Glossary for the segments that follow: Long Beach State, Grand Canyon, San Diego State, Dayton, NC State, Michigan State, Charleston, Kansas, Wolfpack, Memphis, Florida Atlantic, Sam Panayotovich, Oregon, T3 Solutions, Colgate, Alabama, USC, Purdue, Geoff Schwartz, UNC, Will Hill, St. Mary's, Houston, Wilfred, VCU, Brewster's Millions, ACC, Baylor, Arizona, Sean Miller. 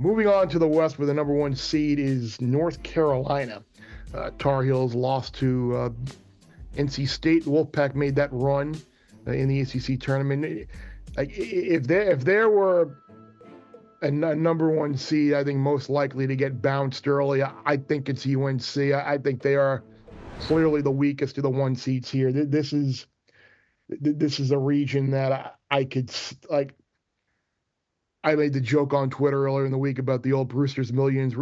Moving on to the West, where the number one seed is North Carolina. Tar Heels lost to NC State. Wolfpack made that run in the ACC tournament. Like, if there were a number one seed, I think most likely to get bounced early, I think it's UNC. I think they are clearly the weakest of the one seeds here. This is a region that I could like. I made the joke on Twitter earlier in the week about the old Brewster's Millions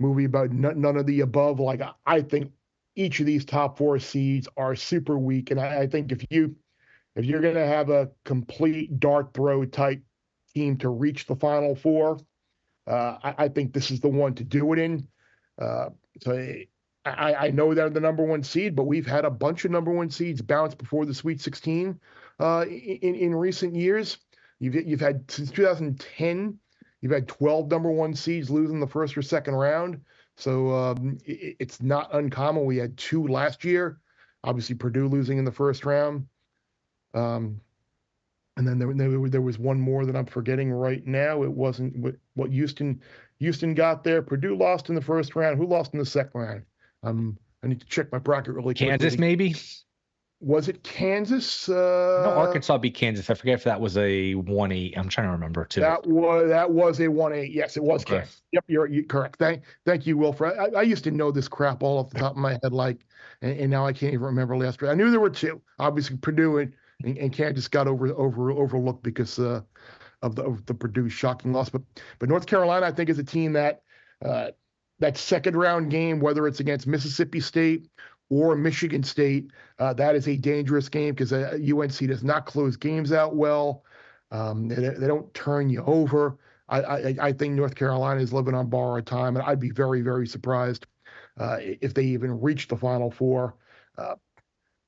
movie about none of the above. Like, I think each of these top four seeds are super weak, and I think if you're going to have a complete dart throw type team to reach the Final Four, I think this is the one to do it in. So I know they're the number one seed, but we've had a bunch of number one seeds bounce before the Sweet 16 in recent years. You've had, since 2010, you've had 12 number one seeds losing the first or second round. So it's not uncommon. We had two last year, obviously Purdue losing in the first round. And then there was one more that I'm forgetting right now. It wasn't what Houston got there. Purdue lost in the first round. Who lost in the second round? I need to check my bracket really quick. Kansas, maybe? Was it Kansas? No, Arkansas beat Kansas. I forget if that was a 1-8. I'm trying to remember too. That was a 1-8. Yes, it was. Okay. Kansas. Yep, you're correct. Thank you, Wilfred. I used to know this crap all off the top of my head, and now I can't even remember last year. I knew there were two. Obviously, Purdue and Kansas got overlooked because of the Purdue shocking loss. But North Carolina, I think, is a team that that second round game, whether it's against Mississippi State or Michigan State, that is a dangerous game because UNC does not close games out well. They don't turn you over. I think North Carolina is living on borrowed time, and I'd be very, very surprised if they even reach the Final Four.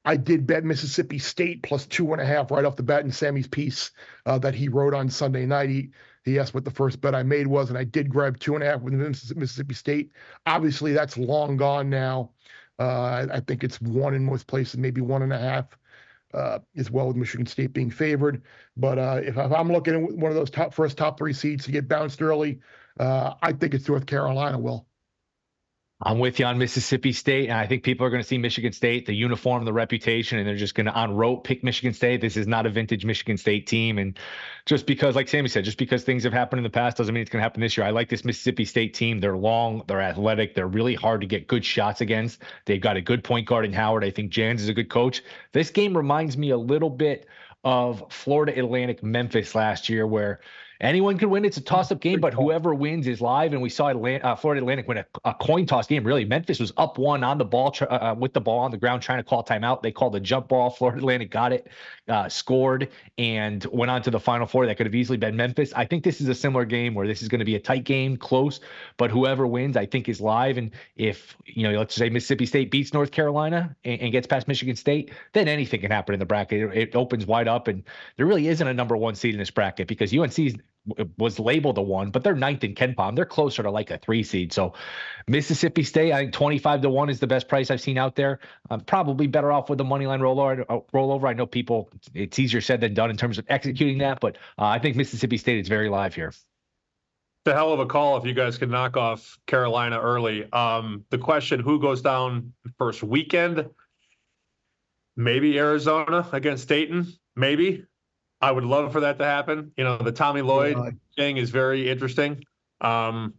I did bet Mississippi State plus 2.5 right off the bat in Sammy's piece that he wrote on Sunday night. He asked what the first bet I made was, and I did grab 2.5 with Mississippi State. Obviously, that's long gone now. I think it's 1 in most places, maybe 1.5 as well, with Michigan State being favored. But if I'm looking at one of those top three seeds to get bounced early, I think it's North Carolina, Will. I'm with you on Mississippi State, and I think people are going to see Michigan State, the uniform, the reputation, and they're just going to, on rote, pick Michigan State. This is not a vintage Michigan State team, and just because, like Sammy said, just because things have happened in the past doesn't mean it's going to happen this year. I like this Mississippi State team. They're long, they're athletic, they're really hard to get good shots against. They've got a good point guard in Howard. I think Jans is a good coach. This game reminds me a little bit of Florida Atlantic Memphis last year, where anyone can win. It's a toss-up game, but whoever wins is live. And we saw Florida Atlantic win a coin-toss game, really. Memphis was up one on the ball, with the ball on the ground, trying to call timeout. They called a jump ball. Florida Atlantic got it, scored, and went on to the Final Four. That could have easily been Memphis. I think this is a similar game where this is going to be a tight game, close, but whoever wins, I think, is live. And if, let's say Mississippi State beats North Carolina and gets past Michigan State, then anything can happen in the bracket. It opens wide up, and there really isn't a number one seed in this bracket because UNC's was labeled a 1, but they're 9th in Kenpom. They're closer to like a 3 seed. So Mississippi State, I think 25-1 is the best price I've seen out there. I'm probably better off with the money line rollover. I know people, it's easier said than done in terms of executing that, but I think Mississippi State is very live here. It's a hell of a call if you guys can knock off Carolina early. The question, who goes down first weekend? Maybe Arizona against Dayton, maybe. I would love for that to happen. The Tommy Lloyd thing is very interesting. I'm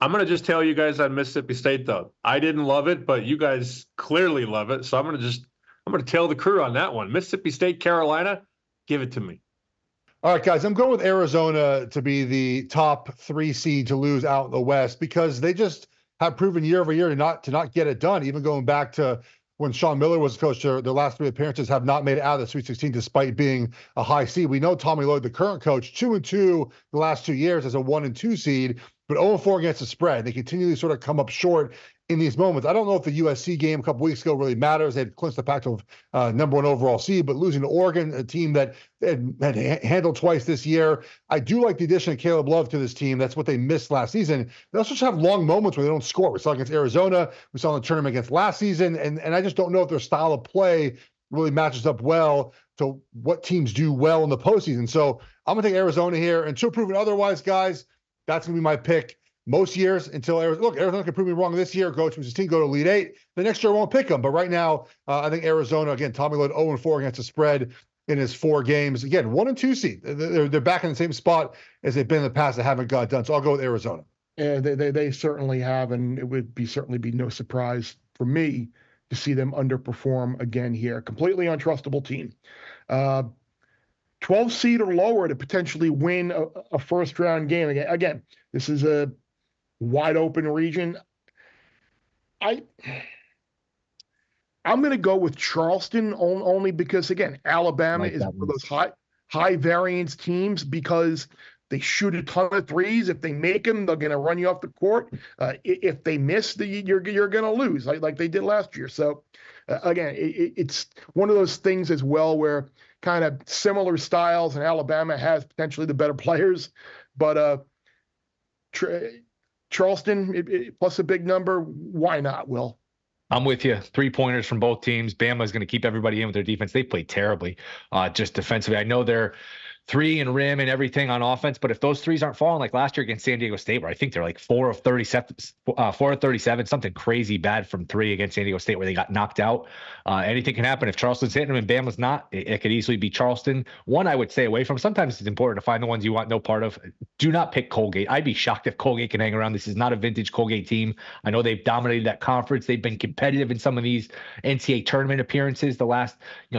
going to just tell you guys on Mississippi State, though. I didn't love it, but you guys clearly love it. So I'm going to tell the crew on that one. Mississippi State, Carolina, give it to me. All right, guys, I'm going with Arizona to be the top 3 seed to lose out in the West because they just have proven year over year to not get it done, even going back to – when Sean Miller was coach, their last 3 appearances have not made it out of the Sweet 16 despite being a high seed. We know Tommy Lloyd, the current coach, 2-2 the last 2 years as a 1-2 seed, but 0-4 against the spread. They continually sort of come up short in these moments. I don't know if the USC game a couple weeks ago really matters. They had clinched the Pac-12 number 1 overall seed, but losing to Oregon, a team that had handled twice this year. I do like the addition of Caleb Love to this team. That's what they missed last season. They also just have long moments where they don't score. We saw against Arizona. We saw in the tournament against last season. And I just don't know if their style of play really matches up well to what teams do well in the postseason. So I'm going to take Arizona here. Until proven otherwise, guys, That's going to be my pick most years until Arizona. Look, Arizona can prove me wrong this year. Go to his team, go to Elite Eight. The next year I won't pick them. But right now, I think Arizona, again, Tommy Lloyd 0-4 against the spread in his four games. Again, 1 and 2 seed. They're back in the same spot as they've been in the past. They haven't got done. So I'll go with Arizona. Yeah, they certainly have, and it would be certainly be no surprise for me to see them underperform again here. Completely untrustable team. 12 seed or lower to potentially win a first-round game. Again, this is a wide-open region. I'm going to go with Charleston only because, again, Alabama is one of those high-variance teams because they shoot a ton of threes. If they make them, they're going to run you off the court. If they miss, you're going to lose like they did last year. So, again, it's one of those things as well where – kind of similar styles, and Alabama has potentially the better players. But Charleston, plus a big number, why not, Will? I'm with you. Three-pointers from both teams. Bama is going to keep everybody in with their defense. They played terribly just defensively. I know they're three and rim and everything on offense, but if those threes aren't falling, like last year against San Diego State, where I think they're like 4 of 37, something crazy bad from three against San Diego State where they got knocked out. Anything can happen. If Charleston's hitting them and Bama's not, it could easily be Charleston. One I would stay away from. Sometimes it's important to find the ones you want no part of. Do not pick Colgate. I'd be shocked if Colgate can hang around. This is not a vintage Colgate team. I know they've dominated that conference. They've been competitive in some of these NCAA tournament appearances the last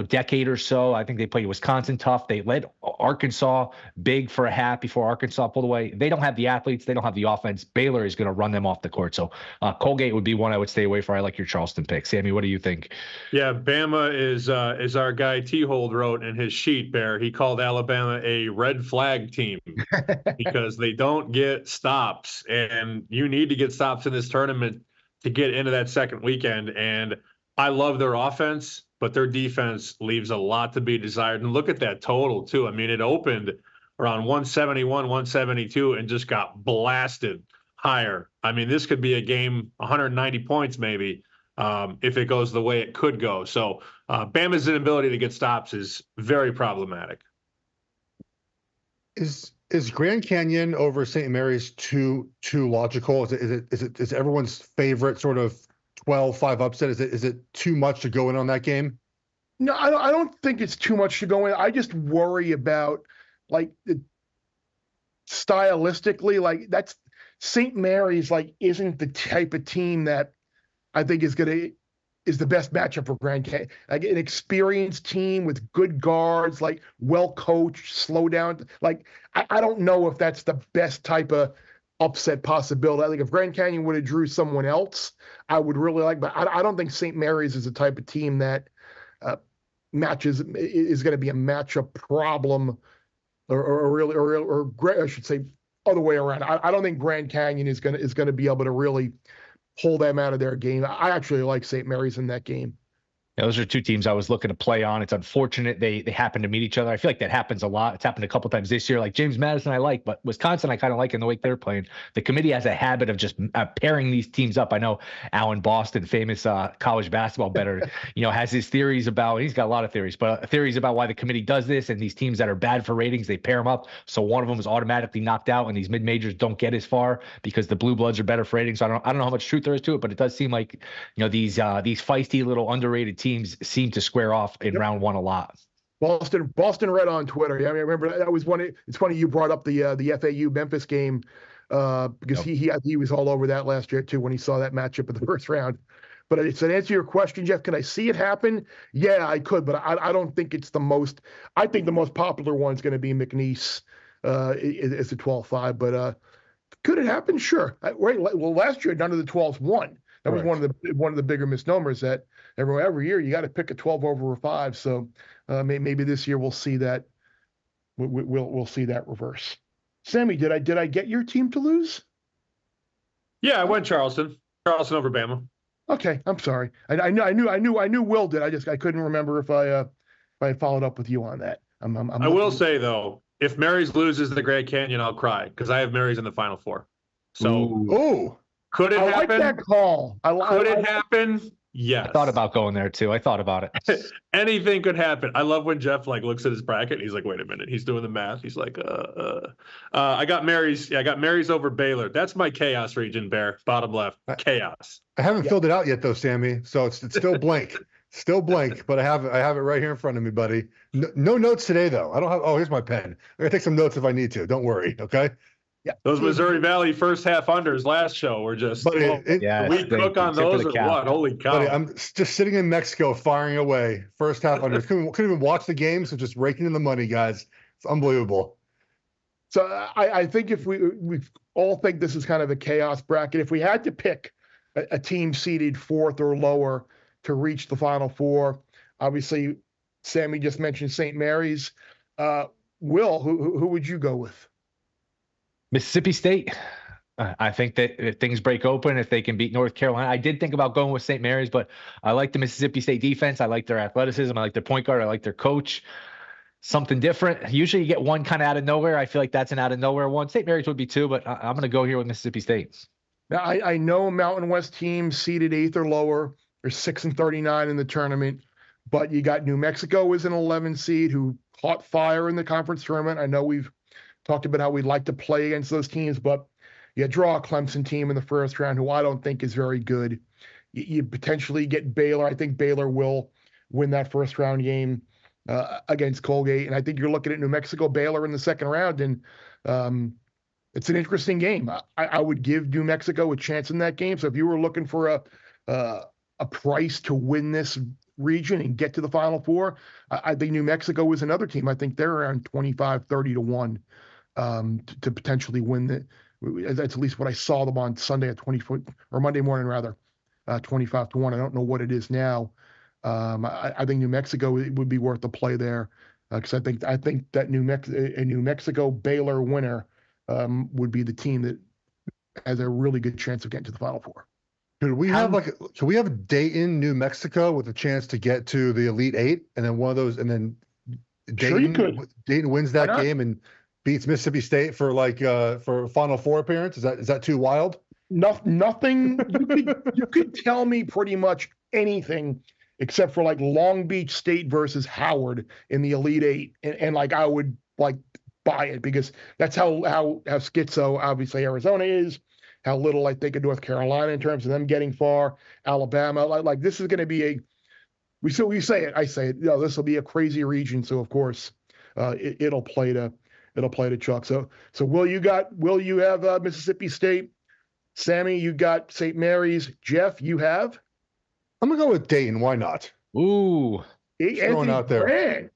decade or so. I think they played Wisconsin tough. They led Arkansas big for a half before Arkansas pulled away. They don't have the athletes. They don't have the offense. Baylor is going to run them off the court. So Colgate would be one I would stay away from. I like your Charleston pick. Sammy, what do you think? Yeah, Bama is our guy T-Hold wrote in his sheet, Bear. He called Alabama a red flag team because they don't get stops. And you need to get stops in this tournament to get into that second weekend. And I love their offense, but their defense leaves a lot to be desired. And look at that total, too. I mean, it opened around 171, 172, and just got blasted higher. I mean, this could be a game, 190 points maybe, if it goes the way it could go. So Bama's inability to get stops is very problematic. Is Grand Canyon over St. Mary's too logical? Is everyone's favorite sort of 12-5 upset? Is it too much to go in on that game? No, I don't think it's too much to go in. I just worry about stylistically, that's St. Mary's isn't the type of team that I think is the best matchup for Grand Canyon. An experienced team with good guards, well coached, slow down. I don't know if that's the best type of upset possibility. I think if Grand Canyon would have drew someone else, I would really but I don't think St. Mary's is the type of team that is going to be a matchup problem or I should say other way around. I don't think Grand Canyon is going to be able to really pull them out of their game. I actually like St. Mary's in that game. Yeah, those are two teams I was looking to play on. It's unfortunate they happen to meet each other. I feel like that happens a lot. It's happened a couple times this year. James Madison I like, but Wisconsin I kind of like in the way they're playing. The committee has a habit of just pairing these teams up. I know Alan Boston, famous college basketball bettor, has his theories about, he's got a lot of theories, but theories about why the committee does this, and these teams that are bad for ratings, they pair them up. So one of them is automatically knocked out, and these mid-majors don't get as far because the Blue Bloods are better for ratings. So I don't know how much truth there is to it, but it does seem like these feisty little underrated teams seem to square off in round one a lot. Boston Red on Twitter. Yeah, I remember that was one. It's funny you brought up the FAU Memphis game because he was all over that last year too when he saw that matchup in the first round. But to answer your question, Jeff, can I see it happen? Yeah, I could, but I don't think it's the most. I think the most popular one's going to be McNeese as the 12-5. But could it happen? Sure. Well, last year none of the 12s won. That was one of the bigger misnomers that every year you got to pick a 12 over a 5. So maybe this year we'll see that we'll see that reverse. Sammy, did I get your team to lose? Yeah, I went Charleston over Bama. Okay, I'm sorry. I knew Will did. I couldn't remember if I had followed up with you on that. I will say though, if Mary's loses the Grand Canyon, I'll cry because I have Mary's in the Final Four. So. Ooh. Could it happen? I like that call. Could it happen? Yes. I thought about going there too. I thought about it. Anything could happen. I love when Jeff like looks at his bracket and he's like, wait a minute. He's doing the math. He's like, I got Mary's over Baylor. That's my chaos region, Bear. Bottom left. Chaos. I haven't filled it out yet though, Sammy. So it's still blank. Still blank, but I have it right here in front of me, buddy. No notes today though. I don't have. Oh, here's my pen. I'm gonna take some notes if I need to. Don't worry. Okay. Yeah. Those Missouri Valley first half unders last show were just. Buddy, we cook on those or what? Holy cow! Buddy, I'm just sitting in Mexico firing away first half unders. Couldn't even watch the game, so just raking in the money, guys. It's unbelievable. So I think if we all think this is kind of a chaos bracket, if we had to pick a team seeded fourth or lower to reach the Final Four. Obviously, Sammy just mentioned St. Mary's. Will, who would you go with? Mississippi State. I think that if things break open, if they can beat North Carolina, I did think about going with St. Mary's, but I like the Mississippi State defense. I like their athleticism. I like their point guard. I like their coach. Something different. Usually you get one kind of out of nowhere. I feel like that's an out of nowhere one. St. Mary's would be two, but I'm going to go here with Mississippi State. Now, I know Mountain West teams seeded eighth or lower. They're 6-39 in the tournament, but you got New Mexico as an 11 seed who caught fire in the conference tournament. I know we've talked about how we'd like to play against those teams, but you draw a Clemson team in the first round who I don't think is very good. You potentially get Baylor. I think Baylor will win that first round game against Colgate. And I think you're looking at New Mexico, Baylor in the second round. And it's an interesting game. I would give New Mexico a chance in that game. So if you were looking for a price to win this region and get to the Final Four, I think New Mexico is another team. I think they're around 25-30 to 1 to potentially win that. That's at least what I saw them on Sunday at 24 or Monday morning, rather 25-1. I don't know what it is now. I think New Mexico, it would be worth the play there. Cause I think that New Mexico Baylor winner would be the team that has a really good chance of getting to the Final Four. Could we have so we have Dayton, New Mexico with a chance to get to the Elite Eight, and then one of those, and then Dayton wins that game and beats Mississippi State for for a Final Four appearance? Is that too wild? Nothing. You could tell me pretty much anything except for like Long Beach State versus Howard in the Elite Eight, and like I would like buy it because that's how schizo obviously Arizona is. How little I think of North Carolina in terms of them getting far, Alabama. Like this is going to be I say it. No, this will be a crazy region. So of course, it'll play to Chuck. So Will you have Mississippi State? Sammy, you got St. Mary's. Jeff, you have. I'm gonna go with Dayton. Why not? Ooh, throwing out there. Grant.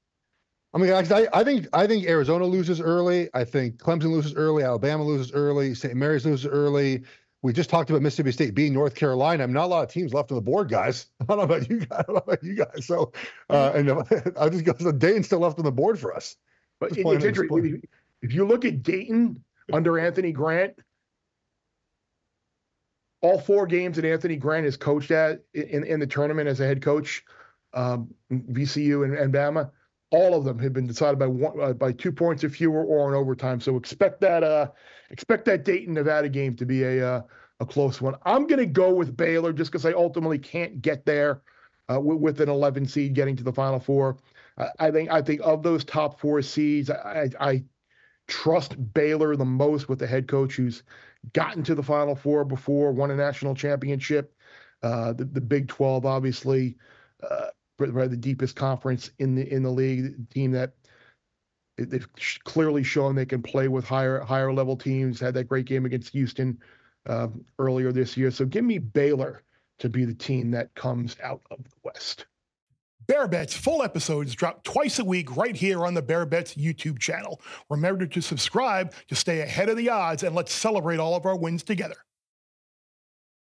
I mean, I think Arizona loses early. I think Clemson loses early. Alabama loses early. St. Mary's loses early. We just talked about Mississippi State beating North Carolina. I mean, not a lot of teams left on the board, guys. I don't know about you guys. So, and I just go. So Dayton's still left on the board for us. But it's interesting. If you look at Dayton under Anthony Grant, all four games that Anthony Grant has coached at in the tournament as a head coach, VCU and Bama. All of them have been decided by 2 points or fewer or in overtime. So expect that Dayton-Nevada game to be a close one. I'm going to go with Baylor just because I ultimately can't get there with an 11 seed getting to the Final Four. I think of those top four seeds, I trust Baylor the most with the head coach who's gotten to the Final Four before, won a national championship. The Big 12, obviously. The deepest conference in the league, the team that they've clearly shown they can play with higher level teams. Had that great game against Houston earlier this year. So give me Baylor to be the team that comes out of the West. Bear Bet's full episodes drop twice a week right here on the Bear Bet's YouTube channel. Remember to subscribe to stay ahead of the odds, and let's celebrate all of our wins together.